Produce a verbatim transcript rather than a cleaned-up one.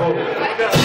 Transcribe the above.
Bravo.